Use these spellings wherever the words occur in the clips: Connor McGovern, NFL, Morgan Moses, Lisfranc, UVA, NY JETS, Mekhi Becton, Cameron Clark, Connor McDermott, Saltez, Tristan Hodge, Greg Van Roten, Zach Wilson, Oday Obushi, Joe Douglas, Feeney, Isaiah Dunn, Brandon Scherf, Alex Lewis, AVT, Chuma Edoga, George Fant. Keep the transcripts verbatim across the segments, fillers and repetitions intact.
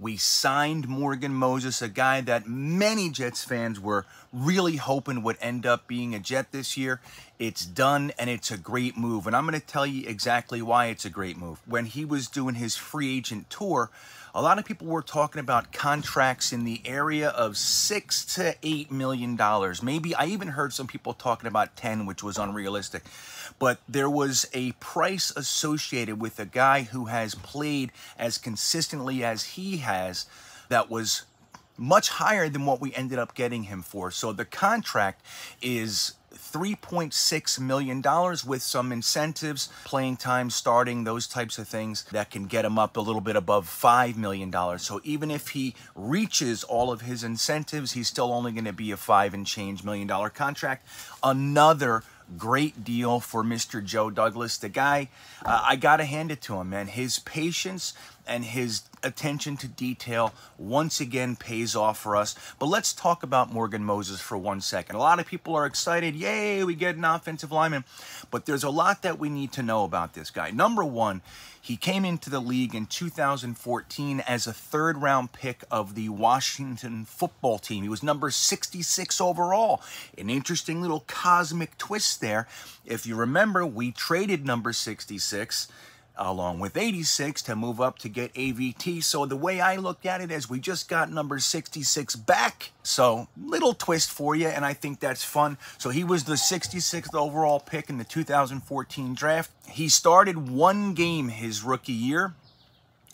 we signed Morgan Moses, a guy that many Jets fans were really hoping would end up being a Jet this year. It's done, and it's a great move. And I'm going to tell you exactly why it's a great move. When he was doing his free agent tour, a lot of people were talking about contracts in the area of six to eight million dollars. Maybe I even heard some people talking about ten, which was unrealistic. But there was a price associated with a guy who has played as consistently as he has that was much higher than what we ended up getting him for. So the contract is three point six million dollars with some incentives, playing time, starting, those types of things that can get him up a little bit above five million dollars. So even if he reaches all of his incentives, he's still only going to be a five and change million dollar contract. Another great deal for Mister Joe Douglas. The guy, uh, I got to hand it to him, man. His patience and his attention to detail once again pays off for us. But let's talk about Morgan Moses for one second. A lot of people are excited. Yay, we get an offensive lineman. But there's a lot that we need to know about this guy. Number one, he came into the league in two thousand fourteen as a third-round pick of the Washington football team. He was number sixty-six overall. An interesting little cosmic twist there. If you remember, we traded number sixty-six along with eighty-six to move up to get A V T. So the way I looked at it is we just got number sixty-six back. So little twist for you, and I think that's fun. So he was the sixty-sixth overall pick in the two thousand fourteen draft. He started one game his rookie year,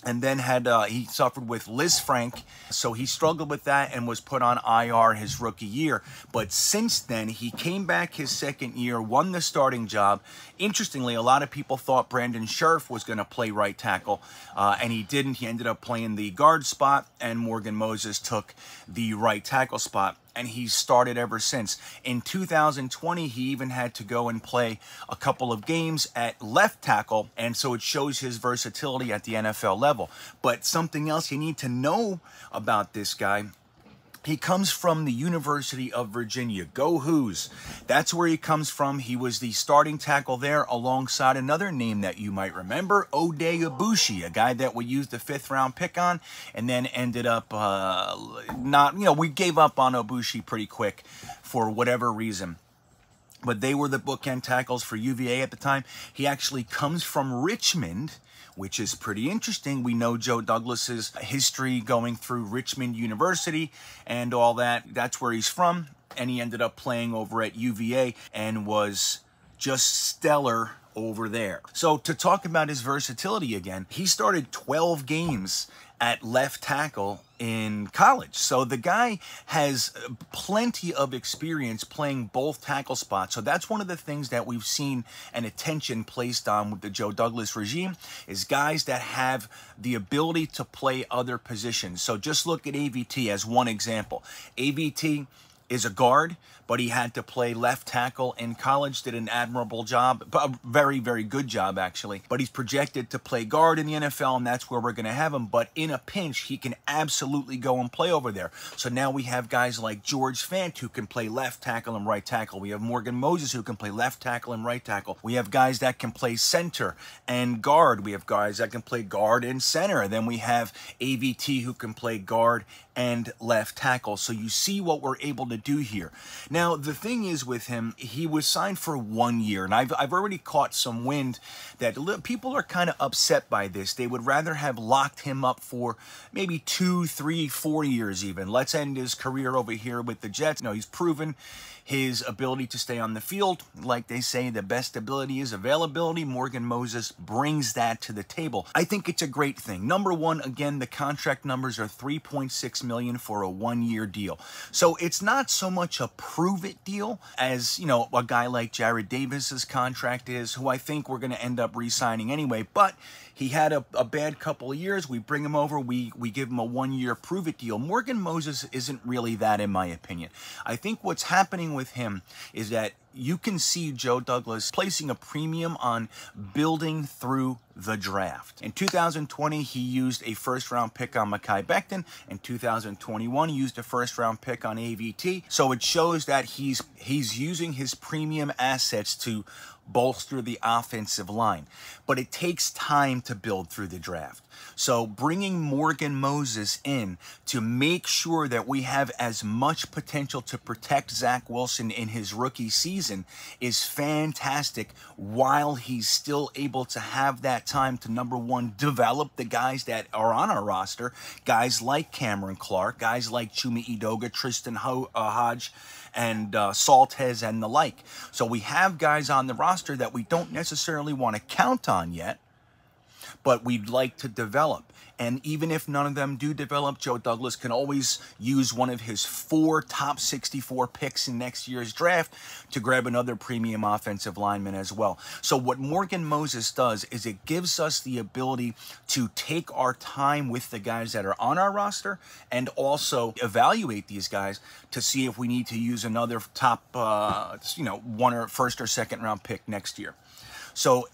and then had uh, he suffered with Lisfranc, so he struggled with that and was put on I R his rookie year. But since then, he came back his second year, won the starting job. Interestingly, a lot of people thought Brandon Scherf was going to play right tackle, uh, and he didn't. He ended up playing the guard spot, and Morgan Moses took the right tackle spot. And he's started ever since. In two thousand twenty, he even had to go and play a couple of games at left tackle, and so it shows his versatility at the N F L level. But something else you need to know about this guy, he comes from the University of Virginia. Go Hoos. That's where he comes from. He was the starting tackle there alongside another name that you might remember, Oday Obushi, a guy that we used the fifth round pick on and then ended up uh, not, you know, we gave up on Obushi pretty quick for whatever reason. But they were the bookend tackles for U V A at the time. He actually comes from Richmond, which is pretty interesting. We know Joe Douglas's history going through Richmond University and all that. That's where he's from. And he ended up playing over at U V A and was just stellar over there. So to talk about his versatility again, he started twelve games at left tackle in college. So the guy has plenty of experience playing both tackle spots. So that's one of the things that we've seen an attention placed on with the Joe Douglas regime is guys that have the ability to play other positions. So just look at A V T as one example. A V T is a guard, but he had to play left tackle in college, did an admirable job, a very, very good job, actually. But he's projected to play guard in the N F L, and that's where we're going to have him. But in a pinch, he can absolutely go and play over there. So now we have guys like George Fant, who can play left tackle and right tackle. We have Morgan Moses, who can play left tackle and right tackle. We have guys that can play center and guard. We have guys that can play guard and center. And then we have A V T, who can play guard and left tackle. So you see what we're able to do here. Now, the thing is with him, he was signed for one year, and I've, I've already caught some wind that people are kind of upset by this. They would rather have locked him up for maybe two, three, four years even. Let's end his career over here with the Jets. No, he's proven his ability to stay on the field. Like they say, the best ability is availability. Morgan Moses brings that to the table. I think it's a great thing. Number one, again, the contract numbers are three point six million dollars for a one-year deal. So it's not so much a prove it deal as, you know, a guy like Jared Davis's contract is, who I think we're going to end up re-signing anyway. But he had a, a bad couple of years. We bring him over. We, we give him a one-year prove it deal. Morgan Moses isn't really that, in my opinion. I think what's happening with him is that you can see Joe Douglas placing a premium on building through the draft. In two thousand twenty, he used a first-round pick on Mekhi Becton. In two thousand twenty-one, he used a first-round pick on A V T. So it shows that he's he's using his premium assets to bolster the offensive line. But it takes time to build through the draft. So bringing Morgan Moses in to make sure that we have as much potential to protect Zach Wilson in his rookie season is fantastic, while he's still able to have that time to, number one, develop the guys that are on our roster, guys like Cameron Clark, guys like Chuma Edoga, Tristan Hodge, and uh, Saltez and the like. So we have guys on the roster that we don't necessarily want to count on yet, but we'd like to develop. And even if none of them do develop, Joe Douglas can always use one of his four top sixty-four picks in next year's draft to grab another premium offensive lineman as well. So what Morgan Moses does is it gives us the ability to take our time with the guys that are on our roster and also evaluate these guys to see if we need to use another top, uh, you know, one or first or second round pick next year. So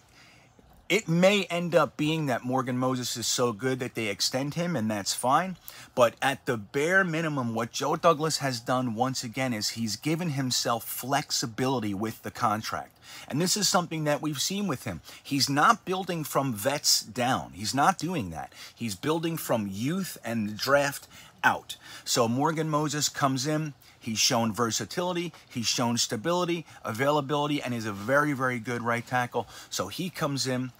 it may end up being that Morgan Moses is so good that they extend him, and that's fine. But at the bare minimum, what Joe Douglas has done once again is he's given himself flexibility with the contract. And this is something that we've seen with him. He's not building from vets down. He's not doing that. He's building from youth and the draft out. So Morgan Moses comes in. He's shown versatility, he's shown stability, availability, and is a very, very good right tackle. So he comes in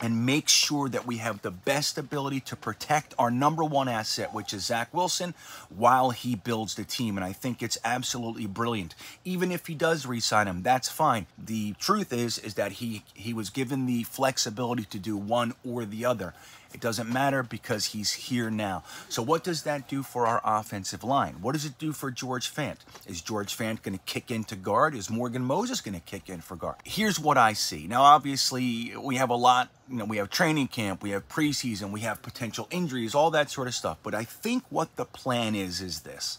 and makes sure that we have the best ability to protect our number one asset, which is Zach Wilson, while he builds the team. And I think it's absolutely brilliant. Even if he does re-sign him, that's fine. The truth is, is that he, he was given the flexibility to do one or the other. It doesn't matter because he's here now. So what does that do for our offensive line? What does it do for George Fant? Is George Fant going to kick into guard? Is Morgan Moses going to kick in for guard? Here's what I see. Now, obviously, we have a lot. You know, we have training camp, we have preseason, we have potential injuries, all that sort of stuff. But I think what the plan is is this.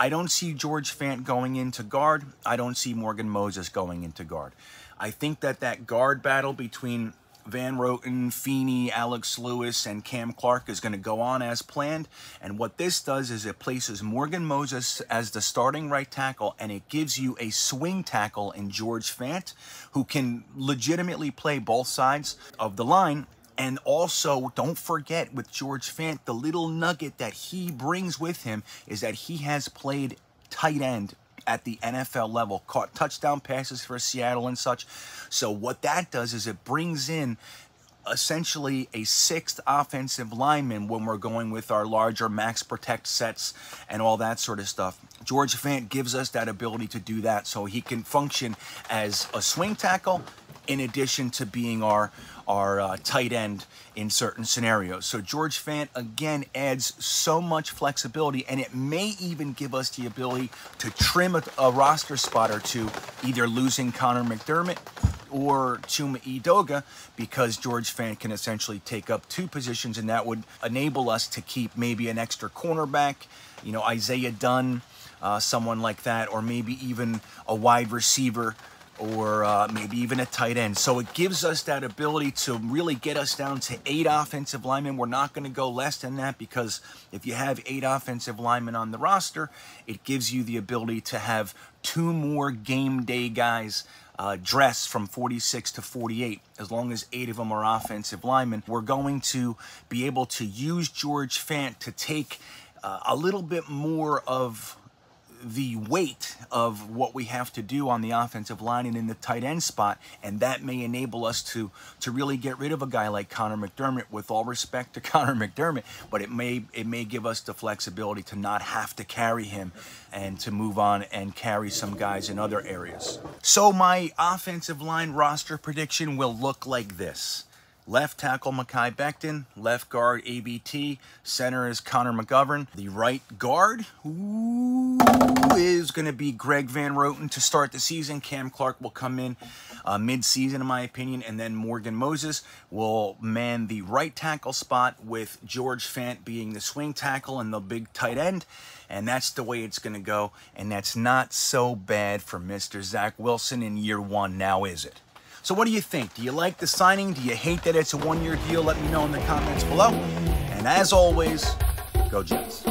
I don't see George Fant going into guard. I don't see Morgan Moses going into guard. I think that that guard battle between Van Roten, Feeney, Alex Lewis, and Cam Clark is going to go on as planned. And what this does is it places Morgan Moses as the starting right tackle, and it gives you a swing tackle in George Fant, who can legitimately play both sides of the line. And also, don't forget with George Fant, the little nugget that he brings with him is that he has played tight end at the N F L level, caught touchdown passes for Seattle and such. So what that does is it brings in essentially a sixth offensive lineman when we're going with our larger max protect sets and all that sort of stuff. George Fant gives us that ability to do that, so he can function as a swing tackle in addition to being our, our uh, tight end in certain scenarios. So George Fant, again, adds so much flexibility, and it may even give us the ability to trim a, a roster spot or two, either losing Connor McDermott or Chuma Edoga, because George Fant can essentially take up two positions, and that would enable us to keep maybe an extra cornerback, you know, Isaiah Dunn, uh, someone like that, or maybe even a wide receiver, or uh, maybe even a tight end. So it gives us that ability to really get us down to eight offensive linemen. We're not going to go less than that, because if you have eight offensive linemen on the roster, it gives you the ability to have two more game day guys uh, dress from forty-six to forty-eight. As long as eight of them are offensive linemen, we're going to be able to use George Fant to take uh, a little bit more of the weight of what we have to do on the offensive line and in the tight end spot, and that may enable us to to really get rid of a guy like Connor McDermott, with all respect to Connor McDermott, but it may it may give us the flexibility to not have to carry him and to move on and carry some guys in other areas. So my offensive line roster prediction will look like this. Left tackle, Mekhi Becton. Left guard, A V T. Center is Connor McGovern. The right guard ooh, is going to be Greg Van Roten to start the season. Cam Clark will come in uh, mid-season, in my opinion. And then Morgan Moses will man the right tackle spot, with George Fant being the swing tackle and the big tight end. And that's the way it's going to go. And that's not so bad for Mister Zach Wilson in year one, now is it? So what do you think? Do you like the signing? Do you hate that it's a one-year deal? Let me know in the comments below. And as always, go Jets.